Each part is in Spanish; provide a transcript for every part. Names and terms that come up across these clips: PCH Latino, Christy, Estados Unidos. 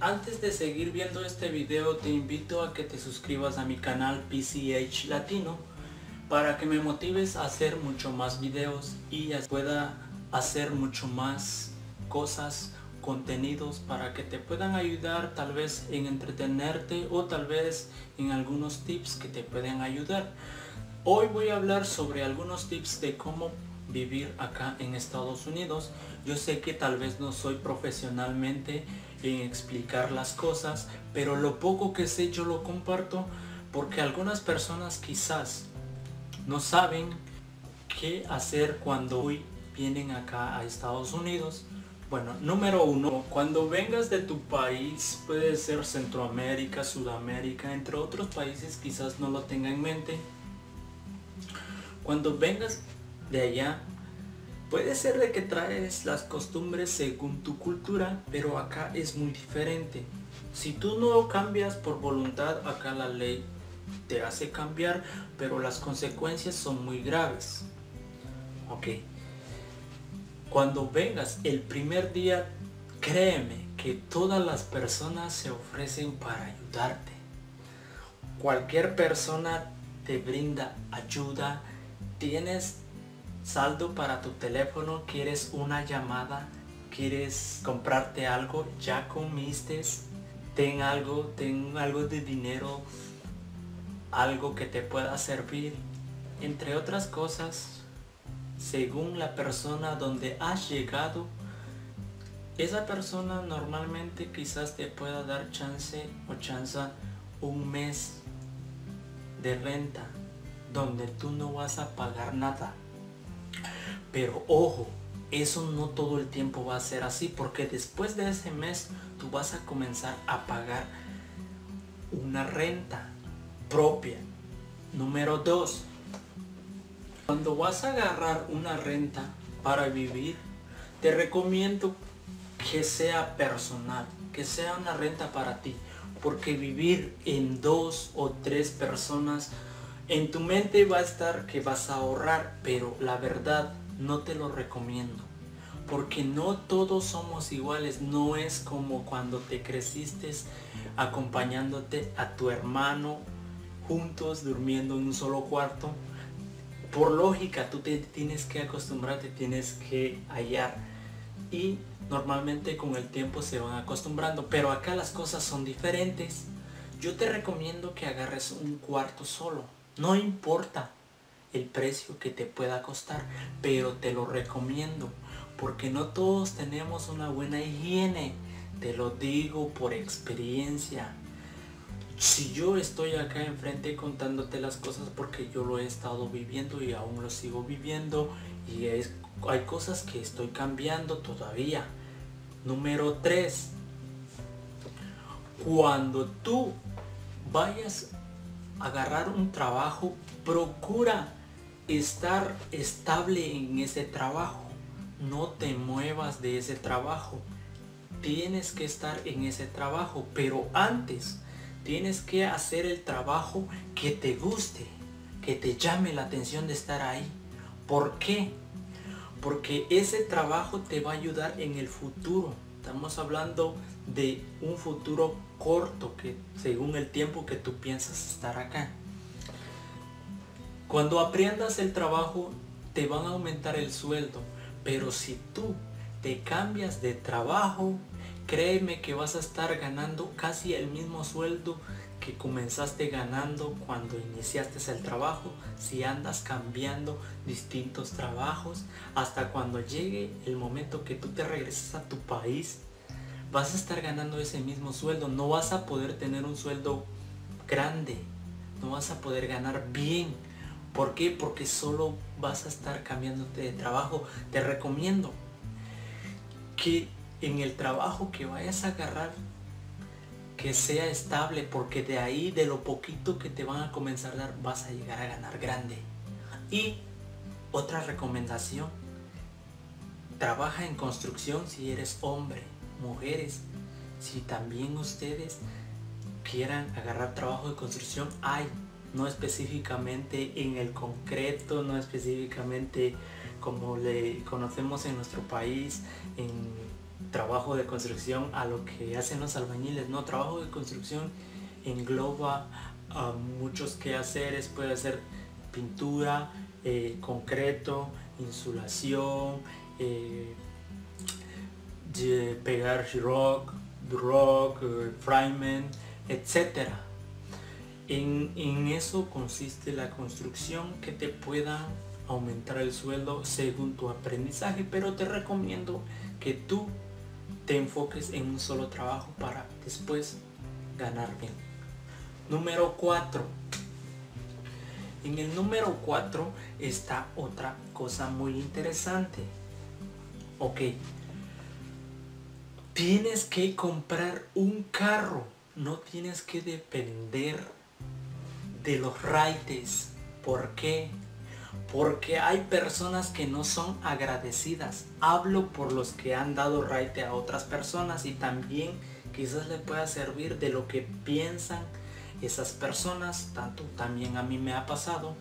Antes de seguir viendo este video, te invito a que te suscribas a mi canal PCH Latino para que me motives a hacer mucho más videos y pueda hacer mucho más cosas, contenidos para que te puedan ayudar tal vez en entretenerte o tal vez en algunos tips que te pueden ayudar. Hoy voy a hablar sobre algunos tips de cómo vivir acá en Estados Unidos. Yo sé que tal vez no soy profesionalmente en explicar las cosas, pero lo poco que sé yo lo comparto porque algunas personas quizás no saben qué hacer cuando hoy vienen acá a Estados Unidos. Bueno, número uno, cuando vengas de tu país, puede ser Centroamérica, Sudamérica, entre otros países, quizás no lo tenga en mente. Cuando vengas de allá, puede ser de que traes las costumbres según tu cultura, pero acá es muy diferente. Si tú no cambias por voluntad, acá la ley te hace cambiar, pero las consecuencias son muy graves. Ok. Cuando vengas el primer día, créeme que todas las personas se ofrecen para ayudarte. Cualquier persona te brinda ayuda. Tienes saldo para tu teléfono, quieres una llamada, quieres comprarte algo, ya comiste, ten algo de dinero, algo que te pueda servir, entre otras cosas. Según la persona donde has llegado, esa persona normalmente quizás te pueda dar chance un mes de renta donde tú no vas a pagar nada. Pero ojo, eso no todo el tiempo va a ser así, porque después de ese mes tú vas a comenzar a pagar una renta propia. Número 2. Cuando vas a agarrar una renta para vivir, te recomiendo que sea personal, que sea una renta para ti, porque vivir en 2 o 3 personas, en tu mente va a estar que vas a ahorrar, pero la verdad no te lo recomiendo, porque no todos somos iguales. No es como cuando te creciste acompañándote a tu hermano, juntos durmiendo en un solo cuarto. Por lógica, tú te tienes que acostumbrar, te tienes que hallar, y normalmente con el tiempo se van acostumbrando, pero acá las cosas son diferentes. Yo te recomiendo que agarres un cuarto solo, no importa el precio que te pueda costar, pero te lo recomiendo porque no todos tenemos una buena higiene, te lo digo por experiencia. Si yo estoy acá enfrente contándote las cosas porque yo lo he estado viviendo y aún lo sigo viviendo, y hay cosas que estoy cambiando todavía. Número 3. Cuando tú vayas a agarrar un trabajo, procura estar estable en ese trabajo. No te muevas de ese trabajo. Tienes que estar en ese trabajo, pero antes tienes que hacer el trabajo que te guste, que te llame la atención de estar ahí. ¿Por qué? Porque ese trabajo te va a ayudar en el futuro. Estamos hablando de un futuro corto, que según el tiempo que tú piensas estar acá. Cuando aprendas el trabajo, te van a aumentar el sueldo. Pero si tú te cambias de trabajo, créeme que vas a estar ganando casi el mismo sueldo que comenzaste ganando cuando iniciaste el trabajo, si andas cambiando distintos trabajos. Hasta cuando llegue el momento que tú te regreses a tu país, vas a estar ganando ese mismo sueldo. No vas a poder tener un sueldo grande, no vas a poder ganar bien. ¿Por qué? Porque solo vas a estar cambiándote de trabajo. Te recomiendo que en el trabajo que vayas a agarrar, que sea estable, porque de ahí, de lo poquito que te van a comenzar a dar, vas a llegar a ganar grande. Y otra recomendación, trabaja en construcción si eres hombre. Mujeres, si también ustedes quieran agarrar trabajo de construcción, hay, no específicamente en el concreto, no específicamente como le conocemos en nuestro país, en trabajo de construcción a lo que hacen los albañiles, ¿no? Trabajo de construcción engloba muchos quehaceres, puede ser pintura, concreto, insulación, pegar rock, framing, etc. En eso consiste la construcción, que te pueda aumentar el sueldo según tu aprendizaje, pero te recomiendo que tú te enfoques en un solo trabajo para después ganar bien. Número 4. En el número 4 está otra cosa muy interesante. Ok, tienes que comprar un carro, no tienes que depender de los raites. ¿Por qué? Porque hay personas que no son agradecidas. Hablo por los que han dado raite a otras personas, y también quizás le pueda servir de lo que piensan esas personas. Tanto también a mí me ha pasado.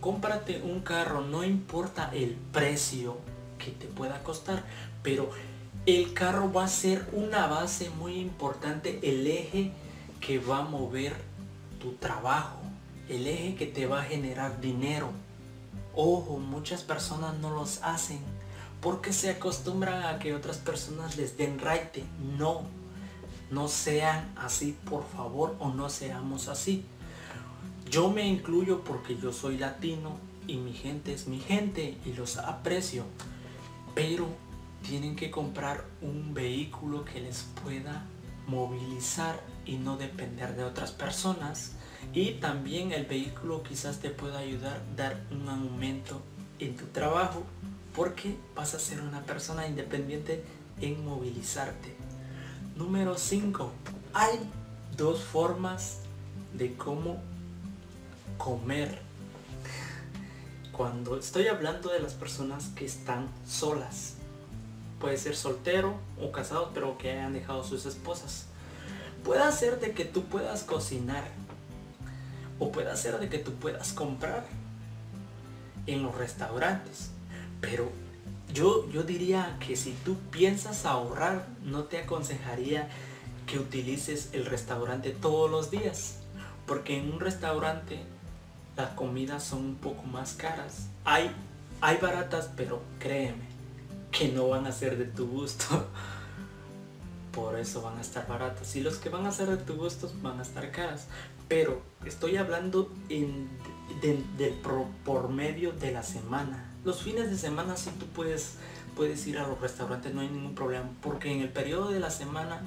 Cómprate un carro, no importa el precio que te pueda costar, pero el carro va a ser una base muy importante, el eje que va a mover tu trabajo, el eje que te va a generar dinero. Ojo, muchas personas no los hacen porque se acostumbran a que otras personas les den raite. No, no sean así, por favor, o no seamos así. Yo me incluyo porque yo soy latino y mi gente es mi gente y los aprecio. Pero tienen que comprar un vehículo que les pueda movilizar y no depender de otras personas. Y también el vehículo quizás te pueda ayudar a dar un aumento en tu trabajo, porque vas a ser una persona independiente en movilizarte. Número 5. Hay dos formas de cómo comer. Cuando estoy hablando de las personas que están solas, puede ser soltero o casado, pero que hayan dejado sus esposas, puede hacer de que tú puedas cocinar, o puede hacer de que tú puedas comprar en los restaurantes. Pero yo diría que si tú piensas ahorrar, no te aconsejaría que utilices el restaurante todos los días, porque en un restaurante las comidas son un poco más caras. Hay baratas, pero créeme que no van a ser de tu gusto. Por eso van a estar baratas, y los que van a ser de tu gusto van a estar caras. Pero estoy hablando por medio de la semana. Los fines de semana sí tú puedes ir a los restaurantes, no hay ningún problema, porque en el periodo de la semana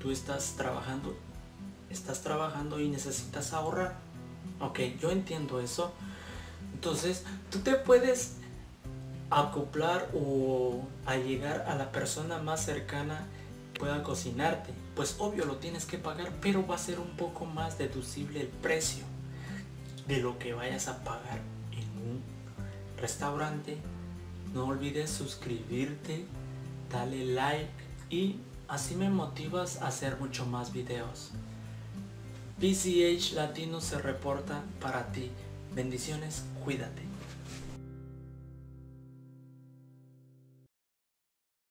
tú estás trabajando y necesitas ahorrar. Ok, yo entiendo eso. Entonces tú te puedes acoplar o allegar a la persona más cercana que pueda cocinarte. Pues obvio lo tienes que pagar, pero va a ser un poco más deducible el precio de lo que vayas a pagar en un restaurante. No olvides suscribirte, dale like, y así me motivas a hacer mucho más videos. PCH Latino se reporta para ti. Bendiciones, cuídate.